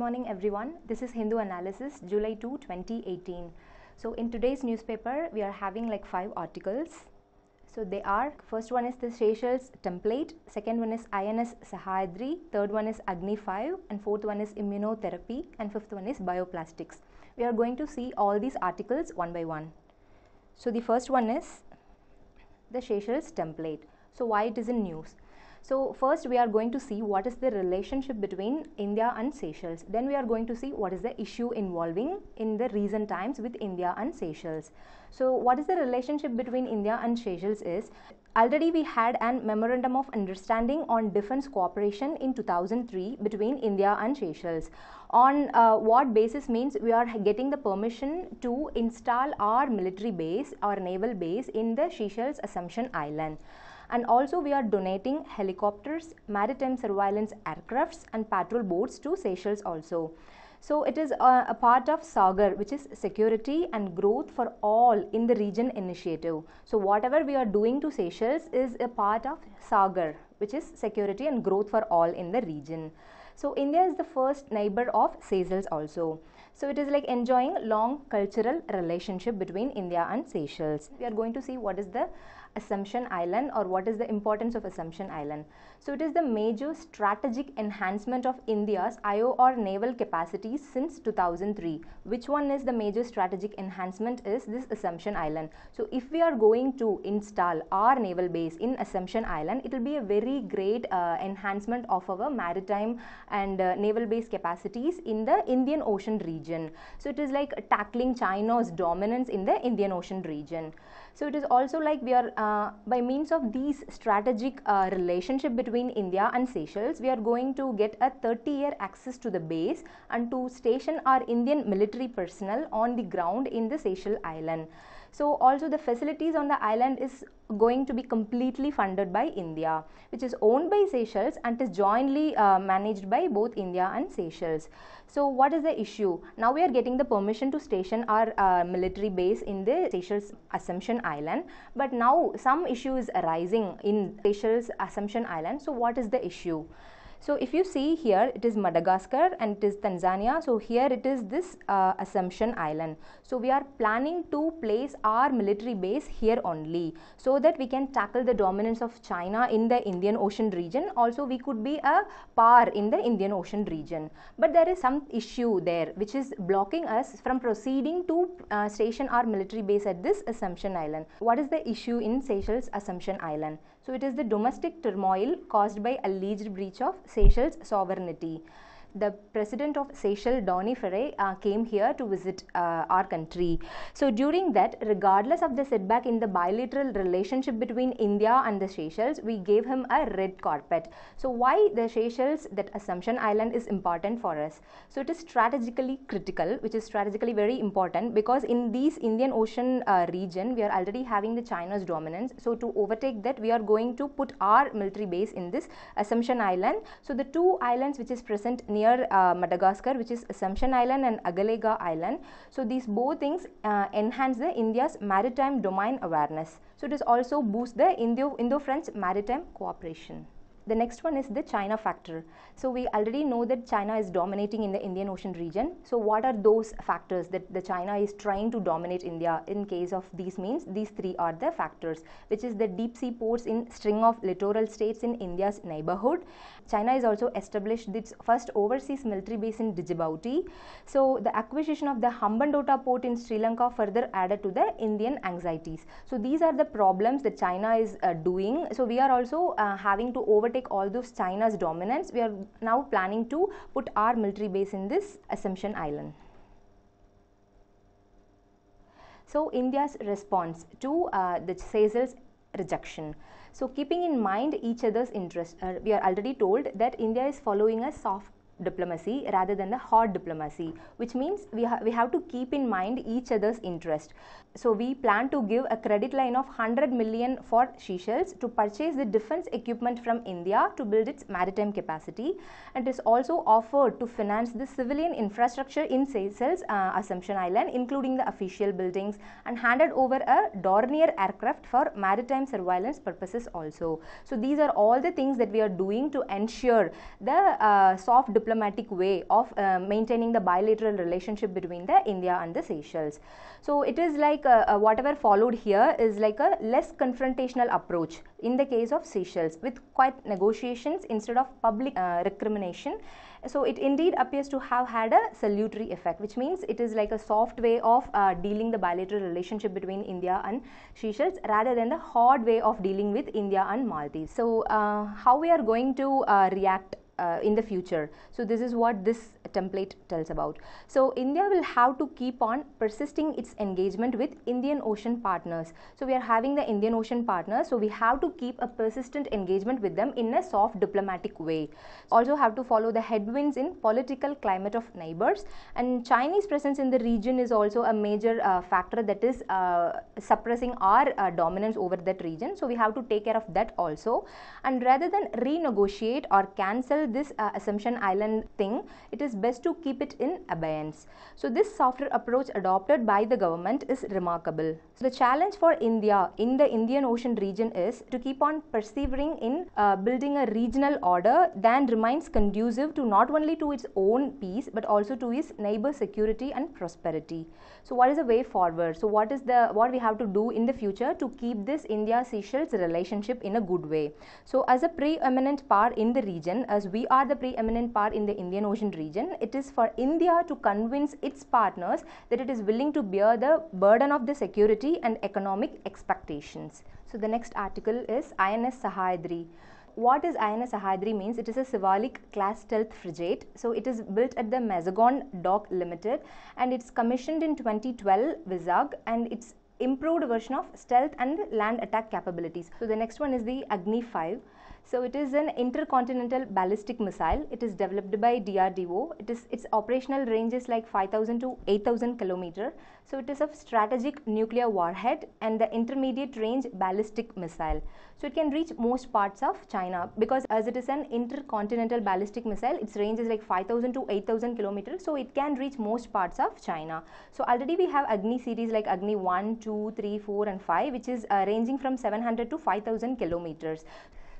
morning everyone. This is Hindu Analysis, July 2, 2018. So in today's newspaper, we are having like 5 articles. So they are, first one is the Seychelles Template, second one is INS Sahyadri, third one is Agni 5, and fourth one is immunotherapy, and fifth one is bioplastics. We are going to see all these articles one by one. So the first one is the Seychelles Template. So why it is in news? So first we are going to see what is the relationship between India and Seychelles. Then we are going to see what is the issue involving in the recent times with India and Seychelles. So what is the relationship between India and Seychelles is, already we had a memorandum of understanding on defense cooperation in 2003 between India and Seychelles. On what basis means we are getting the permission to install our military base, our naval base in the Seychelles Assumption Island. And also we are donating helicopters, maritime surveillance aircrafts and patrol boats to Seychelles also. So it is a part of SAGAR, which is Security and Growth for All in the Region Initiative. So whatever we are doing to Seychelles is a part of SAGAR, which is Security and Growth for All in the Region. So India is the first neighbor of Seychelles also. So it is like enjoying long cultural relationship between India and Seychelles. We are going to see what is the Assumption Island or what is the importance of Assumption Island. So it is the major strategic enhancement of India's IOR naval capacities since 2003. Which one is the major strategic enhancement is this Assumption Island. So if we are going to install our naval base in Assumption Island, it will be a very great enhancement of our maritime and naval base capacities in the Indian Ocean region. So it is like tackling China's dominance in the Indian Ocean region. So it is also like we are by means of these strategic relationship between India and Seychelles, we are going to get a 30-year access to the base and to station our Indian military personnel on the ground in the Seychelles Island. So also the facilities on the island is going to be completely funded by India, which is owned by Seychelles and is jointly managed by both India and Seychelles. So what is the issue? Now we are getting the permission to station our military base in the Seychelles Assumption Island, but now some issue is arising in Seychelles Assumption Island. So what is the issue? So if you see here, it is Madagascar and it is Tanzania. So here it is this Assumption Island. So we are planning to place our military base here only so that we can tackle the dominance of China in the Indian Ocean region. Also we could be a par in the Indian Ocean region. But there is some issue there which is blocking us from proceeding to station our military base at this Assumption Island. What is the issue in Seychelles Assumption Island? So it is the domestic turmoil caused by alleged breach of Seychelles sovereignty. The president of Seychelles, Dornier, came here to visit our country. So during that, regardless of the setback in the bilateral relationship between India and the Seychelles, we gave him a red carpet. So why the Seychelles, that Assumption Island, is important for us? So it is strategically critical, which is strategically very important because in these Indian Ocean region, we are already having the China's dominance. So to overtake that, we are going to put our military base in this Assumption Island. So the two islands which is present near Madagascar, which is Assumption Island and Agalega Island. So these both things enhance the India's maritime domain awareness. So it is also boost the Indo-French maritime cooperation. The next one is the China factor. So we already know that China is dominating in the Indian Ocean region. So what are those factors that the China is trying to dominate India? In case of these means, these three are the factors, which is the deep sea ports in string of littoral states in India's neighborhood. China is also established its first overseas military base in Djibouti. So the acquisition of the Hambantota port in Sri Lanka further added to the Indian anxieties. So these are the problems that China is doing. So we are also having to overtake all those China's dominance. We are now planning to put our military base in this Assumption Island. So India's response to the Seychelles rejection. So keeping in mind each other's interest, we are already told that India is following a soft diplomacy rather than the hard diplomacy, which means we have to keep in mind each other's interest. So we plan to give a credit line of 100 million for Seychelles to purchase the defense equipment from India to build its maritime capacity, and is also offered to finance the civilian infrastructure in Seychelles Assumption Island, including the official buildings, and handed over a Dornier aircraft for maritime surveillance purposes also. So these are all the things that we are doing to ensure the soft diplomacy diplomatic way of maintaining the bilateral relationship between the India and the Seychelles. So it is like whatever followed here is like a less confrontational approach in the case of Seychelles, with quiet negotiations instead of public recrimination. So it indeed appears to have had a salutary effect, which means it is like a soft way of dealing the bilateral relationship between India and Seychelles rather than the hard way of dealing with India and Maldives. So how we are going to react in the future? So this is what this template tells about. So India will have to keep on persisting its engagement with Indian Ocean partners. So we are having the Indian Ocean partners, so we have to keep a persistent engagement with them in a soft diplomatic way. Also have to follow the headwinds in political climate of neighbors, and Chinese presence in the region is also a major factor that is suppressing our dominance over that region. So we have to take care of that also, and rather than renegotiate or cancel this Assumption Island thing, it is best to keep it in abeyance. So this softer approach adopted by the government is remarkable. So the challenge for India in the Indian Ocean region is to keep on persevering in building a regional order that remains conducive to not only to its own peace but also to its neighbor security and prosperity. So what is the way forward? So what is the what we have to do in the future to keep this India-Seychelles relationship in a good way? So as a preeminent power in the region, as we are the preeminent power in the Indian Ocean region, it is for India to convince its partners that it is willing to bear the burden of the security and economic expectations. So the next article is INS Sahyadri. What is INS Sahyadri means? It is a Sivalik class stealth frigate. So it is built at the Mazagon Dock Limited, and it's commissioned in 2012 Vizag, and it's improved version of stealth and land attack capabilities. So the next one is the Agni 5. So it is an intercontinental ballistic missile. It is developed by DRDO. Its operational range is like 5,000 to 8,000 km. So it is a strategic nuclear warhead and the intermediate range ballistic missile. So it can reach most parts of China because as it is an intercontinental ballistic missile, its range is like 5,000 to 8,000 km. So it can reach most parts of China. So already we have Agni series like Agni 1, 2, 3, 4 and 5, which is ranging from 700 to 5,000 km.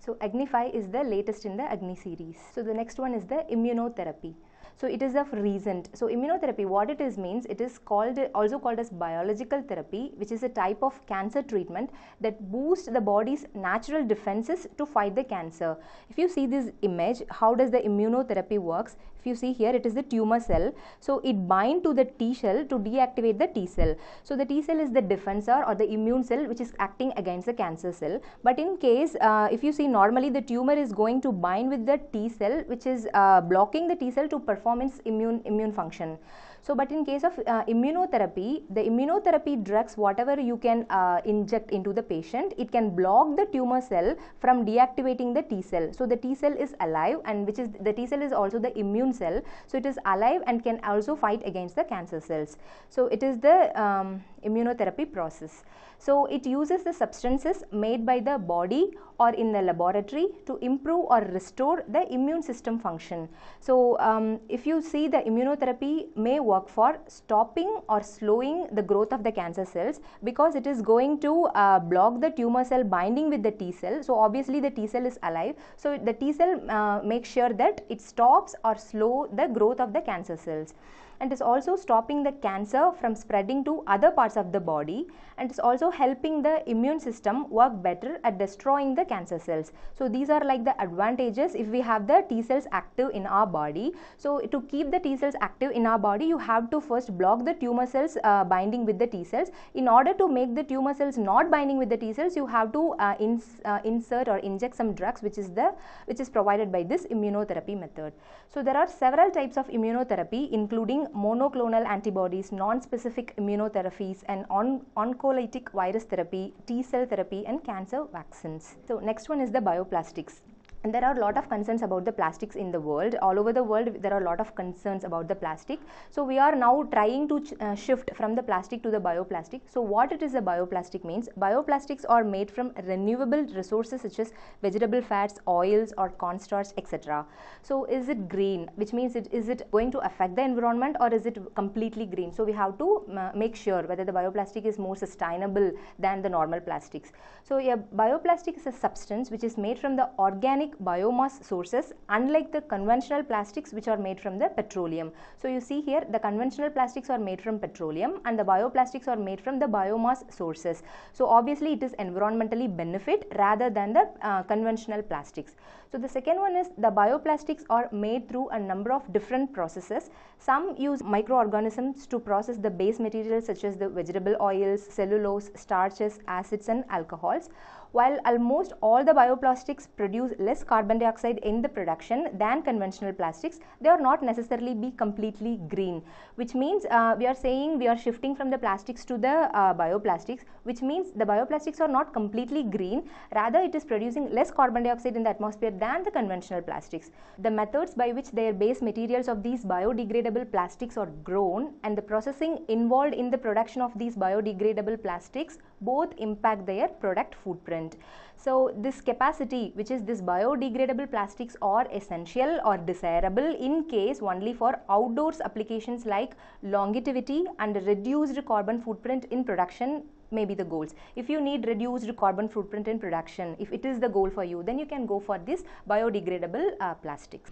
So Agni 5 is the latest in the Agni series. So the next one is the immunotherapy. So it is of recent. So immunotherapy, what it is means, it is called also called as biological therapy, which is a type of cancer treatment that boosts the body's natural defenses to fight the cancer. If you see this image, how does the immunotherapy works? If you see here, it is the tumor cell. So it binds to the T cell to deactivate the T cell. So the T cell is the defensor or the immune cell which is acting against the cancer cell. But in case, if you see normally the tumor is going to bind with the T cell which is blocking the T cell to perform its immune function. So but in case of immunotherapy, the immunotherapy drugs whatever you can inject into the patient, it can block the tumor cell from deactivating the T cell. So the T cell is alive, and which is the T cell is also the immune cell. So it is alive and can also fight against the cancer cells. So it is the immunotherapy process. So it uses the substances made by the body or in the laboratory to improve or restore the immune system function. So if you see, the immunotherapy may work for stopping or slowing the growth of the cancer cells because it is going to block the tumor cell binding with the T cell. So obviously the T cell is alive. So the T cell makes sure that it stops or slows the growth of the cancer cells. And is also stopping the cancer from spreading to other parts of the body, and is also helping the immune system work better at destroying the cancer cells. So these are like the advantages if we have the T cells active in our body. So to keep the T cells active in our body, you have to first block the tumor cells binding with the T cells. In order to make the tumor cells not binding with the T cells, you have to insert or inject some drugs which is provided by this immunotherapy method. So there are several types of immunotherapy, including monoclonal antibodies, non-specific immunotherapies, and oncolytic virus therapy, T cell therapy, and cancer vaccines. So next one is the bioplastics. And there are a lot of concerns about the plastics in the world. All over the world, there are a lot of concerns about the plastic. So we are now trying to shift from the plastic to the bioplastic. So what it is a bioplastic means? Bioplastics are made from renewable resources such as vegetable fats, oils, or cornstarch, etc. So is it green? Which means, is it going to affect the environment, or is it completely green? So we have to make sure whether the bioplastic is more sustainable than the normal plastics. So a bioplastic is a substance which is made from the organic organic biomass sources, unlike the conventional plastics which are made from the petroleum. So you see here the conventional plastics are made from petroleum and the bioplastics are made from the biomass sources. So obviously it is environmentally benefit rather than the conventional plastics. So the second one is the bioplastics are made through a number of different processes. Some use microorganisms to process the base materials such as the vegetable oils, cellulose, starches, acids and alcohols. While almost all the bioplastics produce less carbon dioxide in the production than conventional plastics, they are not necessarily be completely green, which means we are saying we are shifting from the plastics to the bioplastics, which means the bioplastics are not completely green, rather it is producing less carbon dioxide in the atmosphere than the conventional plastics. The methods by which their base materials of these biodegradable plastics are grown and the processing involved in the production of these biodegradable plastics both impact their product footprint. So this capacity, which is this biodegradable plastics, are essential or desirable in case only for outdoors applications like longevity and reduced carbon footprint in production may be the goals. If you need reduced carbon footprint in production, if it is the goal for you, then you can go for this biodegradable plastics.